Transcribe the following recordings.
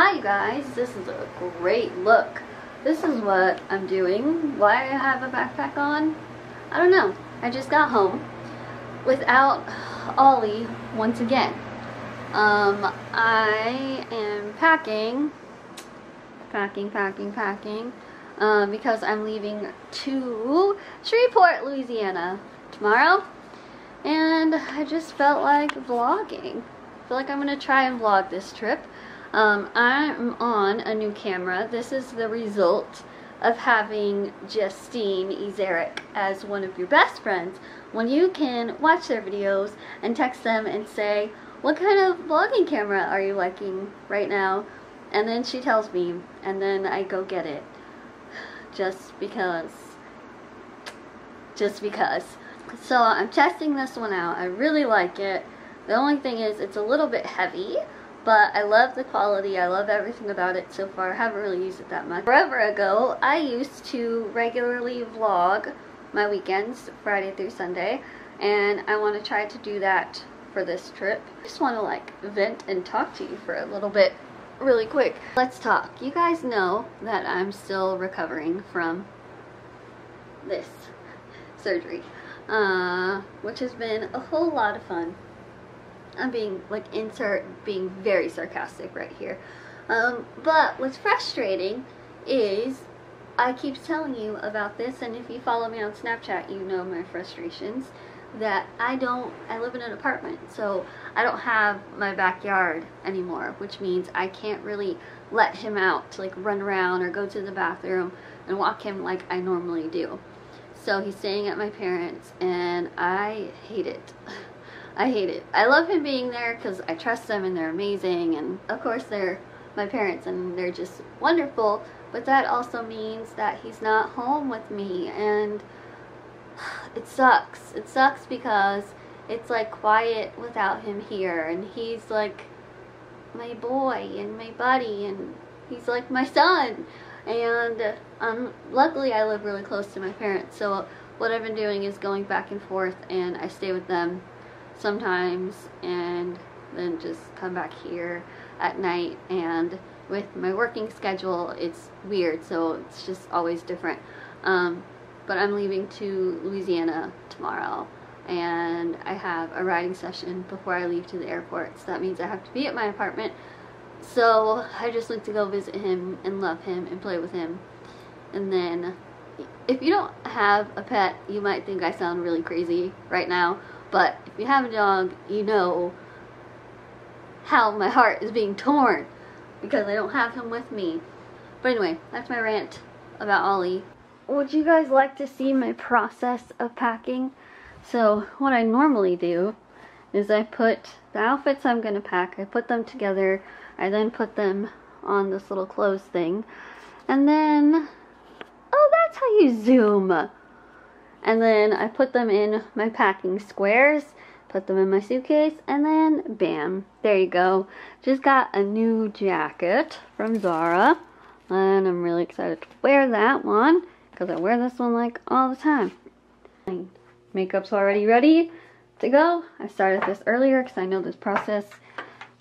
Hi guys, this is a great look. This is what I'm doing. Why I have a backpack on? I don't know. I just got home without Ollie once again. I am packing because I'm leaving to Shreveport, Louisiana tomorrow, and I just felt like vlogging. I feel like I'm gonna try and vlog this trip. I'm on a new camera. This is the result of having Justine Ezarik as one of your best friends, when you can watch their videos and text them and say, what kind of vlogging camera are you liking right now? And then she tells me, and then I go get it. Just because. So I'm testing this one out. I really like it. The only thing is it's a little bit heavy, but I love the quality. I love everything about it so far. I haven't really used it that much. Forever ago, I used to regularly vlog my weekends, Friday through Sunday, and I want to try to do that for this trip. I just want to like vent and talk to you for a little bit really quick. Let's talk. You guys know that I'm still recovering from this surgery, which has been a whole lot of fun. I'm being like being very sarcastic right here, but what's frustrating is I keep telling you about this, and if you follow me on Snapchat you know my frustrations, that I live in an apartment, so I don't have my backyard anymore, which means I can't really let him out to like run around or go to the bathroom and walk him like I normally do. So he's staying at my parents and I hate it. I hate it. I love him being there because I trust them and they're amazing, and of course they're my parents and they're just wonderful, but that also means that he's not home with me, and it sucks. It sucks because it's like quiet without him here, and he's like my boy and my buddy and he's like my son, and luckily I live really close to my parents, so what I've been doing is going back and forth, and I stay with them sometimes and then just come back here at night, and with my working schedule it's weird, so it's just always different. But I'm leaving to Louisiana tomorrow and I have a riding session before I leave to the airport, so that means I have to be at my apartment, so I just like to go visit him and love him and play with him. And then if you don't have a pet, you might think I sound really crazy right now, but if you have a dog, you know how my heart is being torn because I don't have him with me. But anyway, that's my rant about Ollie. Would you guys like to see my process of packing? So what I normally do is I put the outfits I'm going to pack, I put them together, I then put them on this little clothes thing, and then, oh, that's how you zoom! And then I put them in my packing squares, put them in my suitcase, and then bam, there you go. Just got a new jacket from Zara, and I'm really excited to wear that one because I wear this one like all the time. Makeup's already ready to go. I started this earlier because I know this process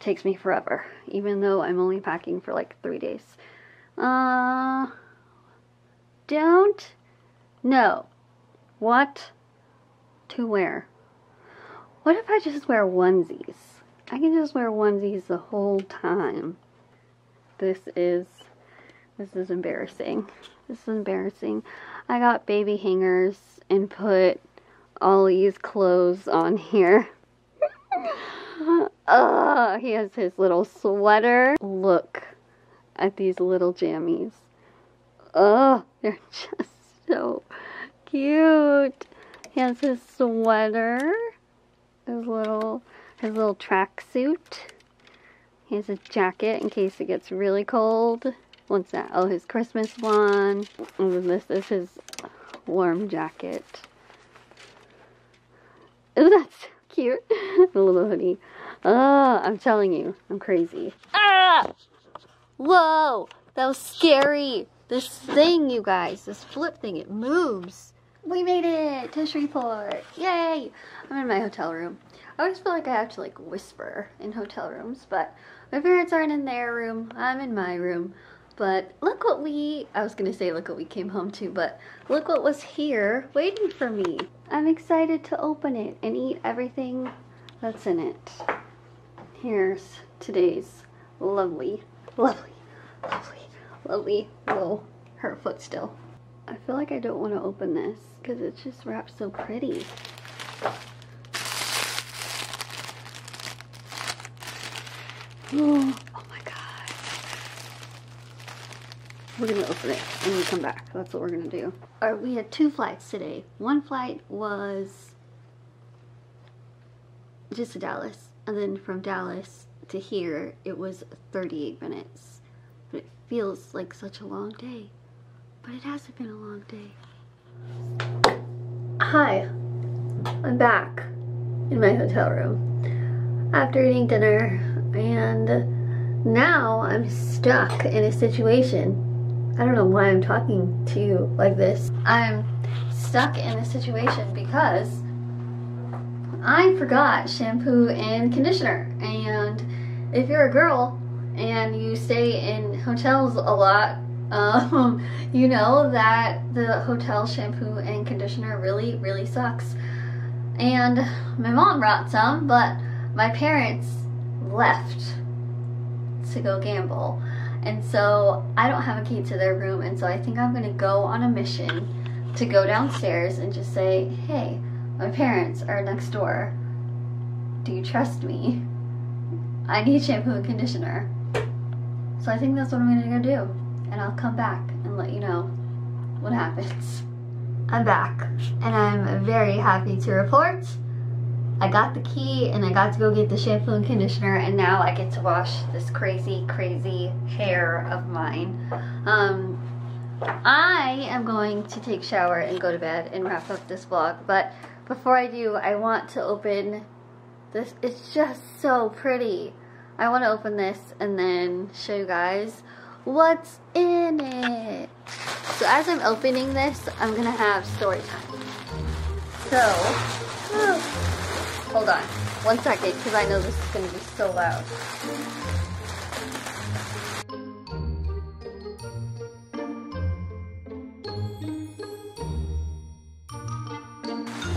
takes me forever, even though I'm only packing for like 3 days. Don't know what to wear. What if I just wear onesies? I can just wear onesies the whole time. This is embarrassing. This is embarrassing. I got baby hangers and put Ollie's clothes on here. He has his little sweater. Look at these little jammies. They're just so cute. He has his sweater, his little tracksuit. He has a jacket in case it gets really cold. What's that? Oh, his Christmas one. And then this is his warm jacket. Isn't that so cute? The little hoodie. I'm telling you, I'm crazy. Ah! Whoa! That was scary. This thing, you guys, this flip thing, it moves. We made it to Shreveport. Yay! I'm in my hotel room. I always feel like I have to like whisper in hotel rooms, but My parents aren't in their room, I'm in my room. But look what we came home to, but look what was here waiting for me. I'm excited to open it and eat everything that's in it. Here's today's lovely. Whoa, her foot still. I feel like I don't want to open this because it's just wrapped so pretty. Ooh. We're gonna open it and we come back. That's what we're gonna do. All right, we had two flights today. One flight was just to Dallas, and then from Dallas to here it was 38 minutes. But it feels like such a long day, but it hasn't been a long day. Hi, I'm back in my hotel room after eating dinner, and now I'm stuck in a situation. I don't know why I'm talking to you like this. I'm stuck in a situation because I forgot shampoo and conditioner. And if you're a girl and you stay in hotels a lot, you know that the hotel shampoo and conditioner really, really sucks. And my mom brought some, but my parents left to go gamble. And so I don't have a key to their room, and so I think I'm gonna go on a mission to go downstairs and just say, hey, my parents are next door. Do you trust me? I need shampoo and conditioner. So I think that's what I'm gonna go do, and I'll come back and let you know what happens. I'm back, and I'm very happy to report I got the key and I got to go get the shampoo and conditioner, and now I get to wash this crazy, crazy hair of mine. I am going to take a shower and go to bed and wrap up this vlog, but before I do, I want to open this. It's just so pretty. I want to open this and then show you guys what's in it. So as I'm opening this, I'm going to have story time. So... hold on, 1 second, because I know this is going to be so loud.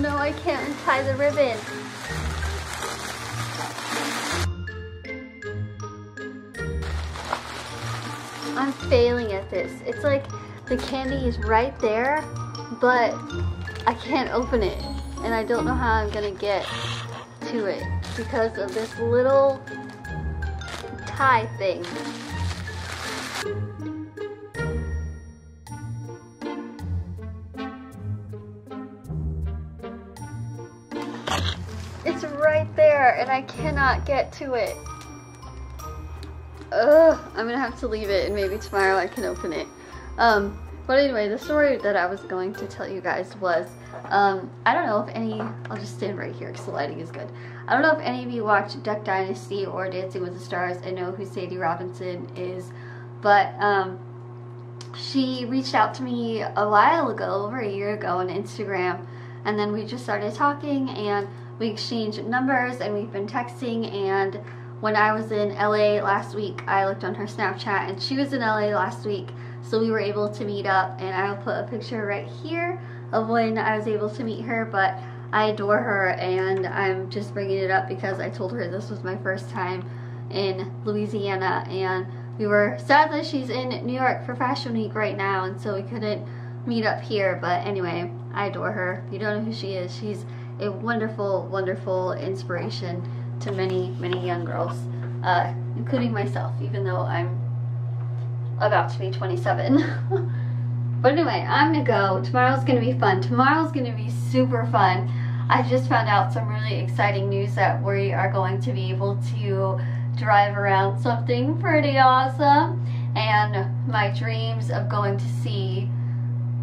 No, I can't untie the ribbon. I'm failing at this. It's like the candy is right there, but I can't open it. And I don't know how I'm going to get to it because of this little tie thing. It's right there and I cannot get to it. Ugh, I'm going to have to leave it and maybe tomorrow I can open it. But anyway, the story that I was going to tell you guys was, I don't know if any, I'll just stand right here because the lighting is good. I don't know if any of you watch Duck Dynasty or Dancing with the Stars. I know who Sadie Robertson is, but she reached out to me a while ago, over a year ago on Instagram, and then we just started talking and we exchanged numbers and we've been texting. And when I was in LA last week, I looked on her Snapchat and she was in LA last week. So we were able to meet up, and I'll put a picture right here of when I was able to meet her, but I adore her and I'm just bringing it up because I told her this was my first time in Louisiana, and we were, sadly she's in New York for Fashion Week right now and so we couldn't meet up here, but anyway, I adore her. If you don't know who she is, she's a wonderful, wonderful inspiration to many, many young girls, including myself, even though I'm about to be 27. But anyway, I'm gonna go. Tomorrow's gonna be fun. Tomorrow's gonna be super fun. I just found out some really exciting news that we are going to be able to drive around something pretty awesome. And my dreams of going to see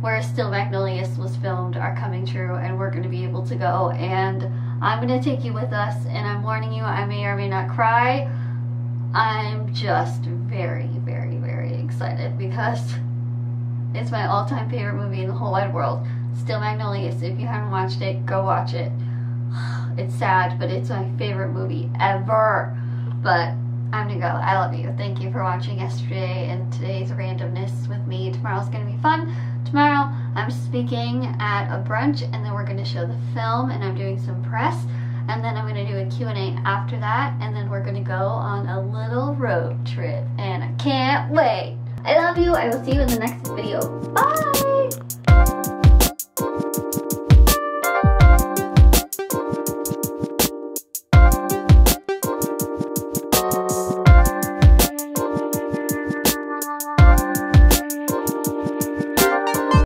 where Steel Magnolias was filmed are coming true, and we're gonna be able to go. And I'm gonna take you with us, and I'm warning you, I may or may not cry. I'm just very, very, very excited because it's my all-time favorite movie in the whole wide world. Steel Magnolias, if you haven't watched it, go watch it. It's sad, but it's my favorite movie ever. But I'm gonna go. I love you. Thank you for watching yesterday and today's randomness with me. Tomorrow's gonna be fun. Tomorrow I'm speaking at a brunch, and then we're gonna show the film, and I'm doing some press, and then I'm gonna do a Q&A after that, and then we're gonna go on a little road trip, and I can't wait. I love you. I will see you in the next video. Bye!